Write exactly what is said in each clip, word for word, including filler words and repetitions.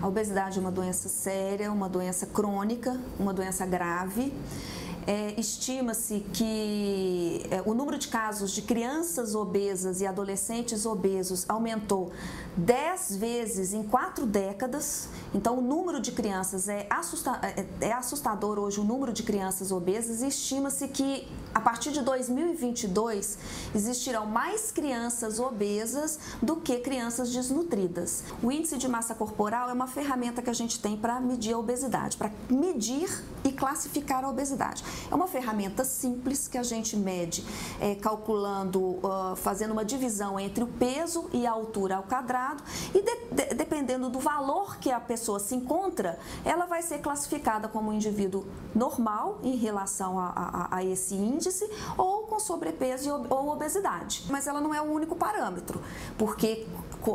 A obesidade é uma doença séria, uma doença crônica, uma doença grave. É, estima-se que é, o número de casos de crianças obesas e adolescentes obesos aumentou dez vezes em quatro décadas. Então, o número de crianças é, assusta é assustador hoje, o número de crianças obesas, e estima-se que a partir de dois mil e vinte e dois existirão mais crianças obesas do que crianças desnutridas. O índice de massa corporal é uma ferramenta que a gente tem para medir a obesidade, para medir e classificar a obesidade. É uma ferramenta simples que a gente mede é, calculando, uh, fazendo uma divisão entre o peso e a altura ao quadrado, e de, de, dependendo do valor que a pessoa se encontra, ela vai ser classificada como um indivíduo normal em relação a, a, a esse índice, ou com sobrepeso ou obesidade. Mas ela não é o único parâmetro, porque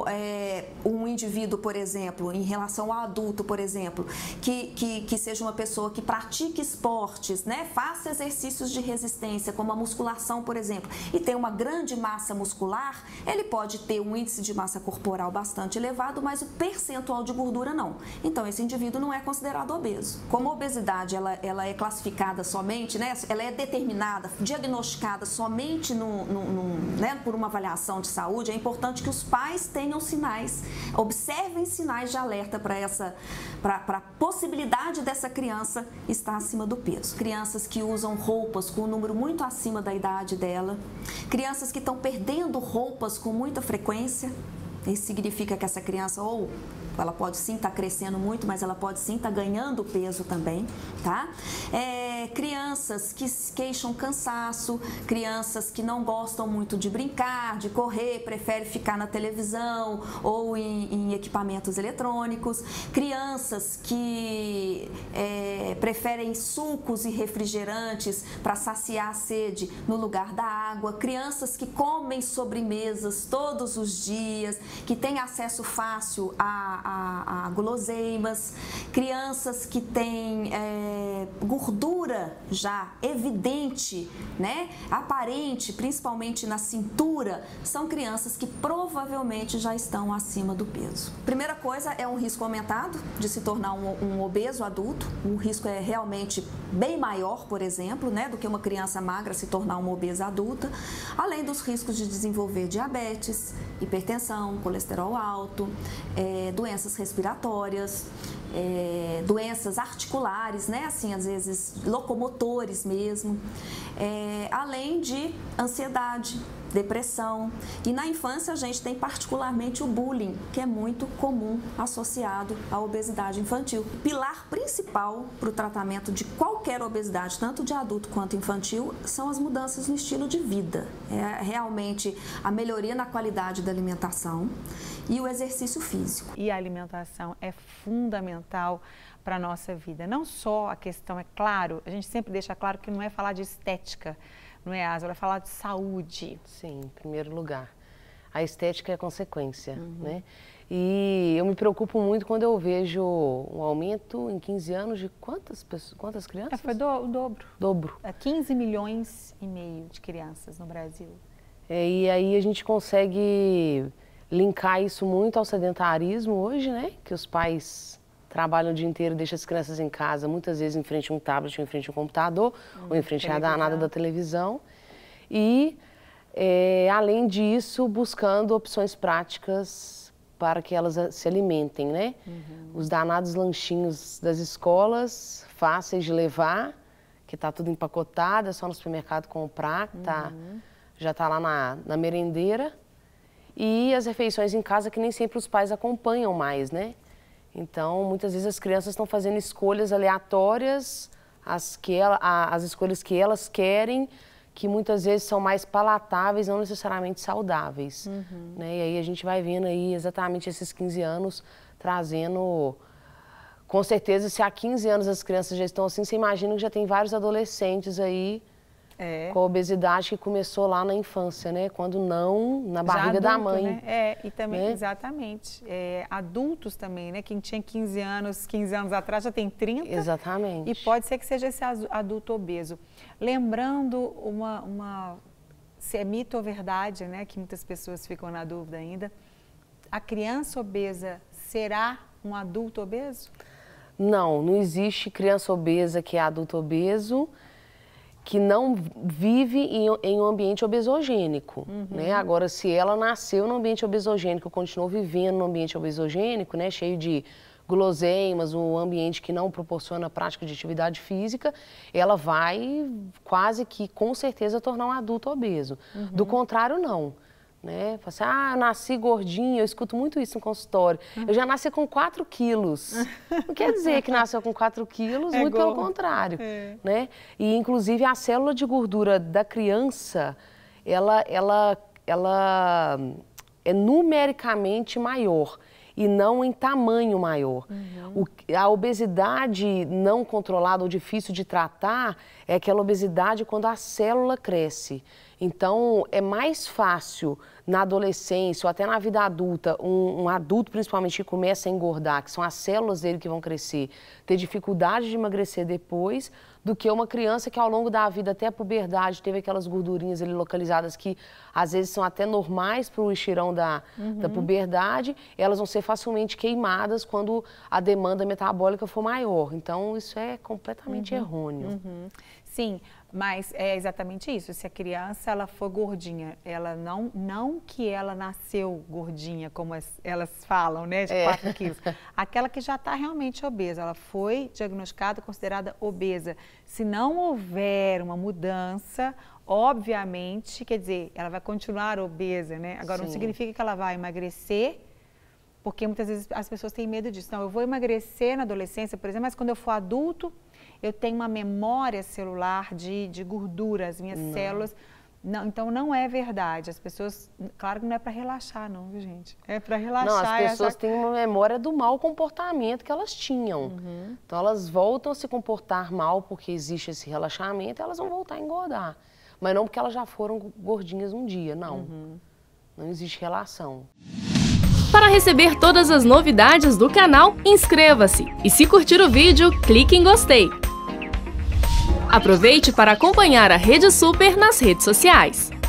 é, um indivíduo, por exemplo, em relação ao adulto, por exemplo, que, que, que seja uma pessoa que pratique esportes, né, faça exercícios de resistência, como a musculação, por exemplo, e tem uma grande massa muscular, ele pode ter um índice de massa corporal bastante elevado, mas o percentual de gordura não. Então, esse indivíduo não é considerado obeso. Como a obesidade ela, ela é classificada somente, né, ela é determinada, diagnosticada somente no, no, no, né, por uma avaliação de saúde, é importante que os pais tenham sinais, observem sinais de alerta para essa, para a possibilidade dessa criança estar acima do peso. Crianças que usam roupas com um número muito acima da idade dela, crianças que estão perdendo roupas com muita frequência. Isso significa que essa criança ou ela pode sim estar crescendo muito, mas ela pode sim estar ganhando peso também, tá? É, crianças que queixam cansaço, crianças que não gostam muito de brincar, de correr, preferem ficar na televisão ou em, em equipamentos eletrônicos, crianças que é, preferem sucos e refrigerantes para saciar a sede no lugar da água, crianças que comem sobremesas todos os dias, que têm acesso fácil a A, a, a guloseimas, crianças que têm é, gordura já evidente, né, aparente, principalmente na cintura, são crianças que provavelmente já estão acima do peso. Primeira coisa é um risco aumentado de se tornar um, um obeso adulto. O risco é realmente bem maior, por exemplo, né, do que uma criança magra se tornar uma obesa adulta, além dos riscos de desenvolver diabetes, hipertensão, colesterol alto, é, doenças doenças respiratórias, é, doenças articulares, né? Assim, às vezes locomotores mesmo, é, além de ansiedade, depressão. E na infância a gente tem particularmente o bullying, que é muito comum associado à obesidade infantil. Pilar principal para o tratamento de qualquer obesidade, tanto de adulto quanto infantil, são as mudanças no estilo de vida. É realmente a melhoria na qualidade da alimentação e o exercício físico. E a alimentação é fundamental para a nossa vida. Não só a questão, é claro, a gente sempre deixa claro que não é falar de estética, não é, Asa? Ela fala de saúde. Sim, em primeiro lugar. A estética é a consequência, uhum. né? E eu me preocupo muito quando eu vejo um aumento em quinze anos de quantas pessoas, quantas crianças? É, foi do, o dobro. Dobro. É quinze milhões e meio de crianças no Brasil. É, e aí a gente consegue linkar isso muito ao sedentarismo hoje, né? Que os pais trabalham o dia inteiro, deixam as crianças em casa, muitas vezes em frente a um tablet, ou em frente a um computador, hum, ou em frente à danada da televisão. E, é, além disso, buscando opções práticas para que elas se alimentem, né? Uhum. Os danados lanchinhos das escolas, fáceis de levar, que está tudo empacotado, é só no supermercado comprar, que tá, uhum. já está lá na, na merendeira. E as refeições em casa, que nem sempre os pais acompanham mais, né? Então, muitas vezes as crianças estão fazendo escolhas aleatórias, as, que ela, a, as escolhas que elas querem, que muitas vezes são mais palatáveis, não necessariamente saudáveis. Uhum. Né? E aí a gente vai vendo aí exatamente esses quinze anos trazendo... Com certeza, se há quinze anos as crianças já estão assim, você imagina que já tem vários adolescentes aí é. com a obesidade que começou lá na infância, né? Quando não, na barriga adulto, da mãe. Né? É, e também, né? Exatamente. É, adultos também, né? Quem tinha quinze anos, quinze anos atrás já tem trinta. Exatamente. E pode ser que seja esse adulto obeso. Lembrando uma, uma se é mito ou verdade, né? Que muitas pessoas ficam na dúvida ainda. A criança obesa será um adulto obeso? Não, não existe criança obesa que é adulto obeso, que não vive em, em um ambiente obesogênico, uhum. né? Agora, se ela nasceu num ambiente obesogênico, continuou vivendo num ambiente obesogênico, né? Cheio de guloseimas, um ambiente que não proporciona a prática de atividade física, ela vai quase que, com certeza, tornar um adulto obeso. Uhum. Do contrário, não. Né? Fala assim, ah, eu nasci gordinha, eu escuto muito isso no consultório. Uhum. Eu já nasci com quatro quilos. Não quer dizer que nasceu com quatro quilos, é muito gordo. Pelo contrário. É. Né? E, inclusive, a célula de gordura da criança, ela, ela, ela é numericamente maior e não em tamanho maior. Uhum. O, a obesidade não controlada ou difícil de tratar é aquela obesidade quando a célula cresce. Então, é mais fácil na adolescência ou até na vida adulta, um, um adulto principalmente que começa a engordar, que são as células dele que vão crescer, ter dificuldade de emagrecer depois, do que uma criança que ao longo da vida, até a puberdade, teve aquelas gordurinhas ali localizadas que às vezes são até normais para o estirão da, uhum. da puberdade, elas vão ser facilmente queimadas quando a demanda metabólica for maior. Então, isso é completamente uhum. errôneo. Uhum. Sim, mas é exatamente isso. Se a criança ela for gordinha, ela não, não que ela nasceu gordinha, como as, elas falam, né, de quatro quilos. Aquela que já está realmente obesa, ela foi diagnosticada, considerada obesa. Se não houver uma mudança, obviamente, quer dizer, ela vai continuar obesa, né? Agora, Sim. não significa que ela vai emagrecer, porque muitas vezes as pessoas têm medo disso. Não, eu vou emagrecer na adolescência, por exemplo, mas quando eu for adulto, eu tenho uma memória celular de, de gordura, as minhas não. células. Não, então, não é verdade. As pessoas, claro que não é para relaxar, não, viu, gente? É para relaxar. Não, as pessoas é só... têm uma memória do mau comportamento que elas tinham. Uhum. Então, elas voltam a se comportar mal porque existe esse relaxamento, elas vão voltar a engordar. Mas não porque elas já foram gordinhas um dia, não. Uhum. Não existe relação. Para receber todas as novidades do canal, inscreva-se. E se curtir o vídeo, clique em gostei. Aproveite para acompanhar a Rede Super nas redes sociais.